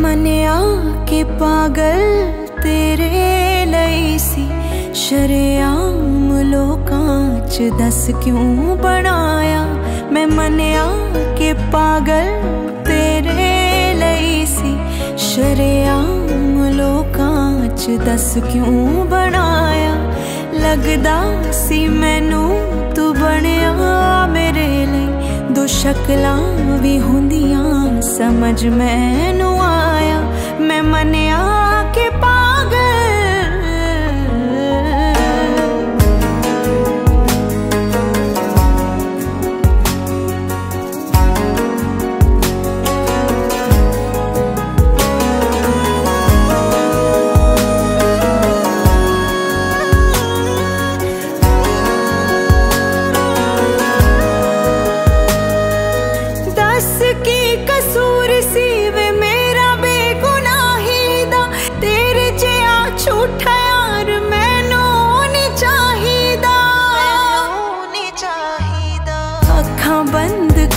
मन आके पागल तेरे लई सी शरेआम लोकांच दस क्यों बनाया। मैं मन आके पागल तेरे लई सी शरेआम लोकांच दस क्यों बनाया। लगदा सी मैनू तू बनिया मेरे लिए दो शक्लां भी होंदियां समझ मैनू आया। मैं मनिया के पागल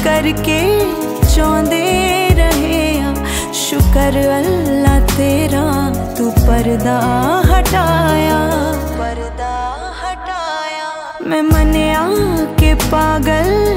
करके चौंदे रहे शुक्र अल्लाह तेरा तू पर्दा हटाया, पर्दा हटाया। मैं मनिया के पागल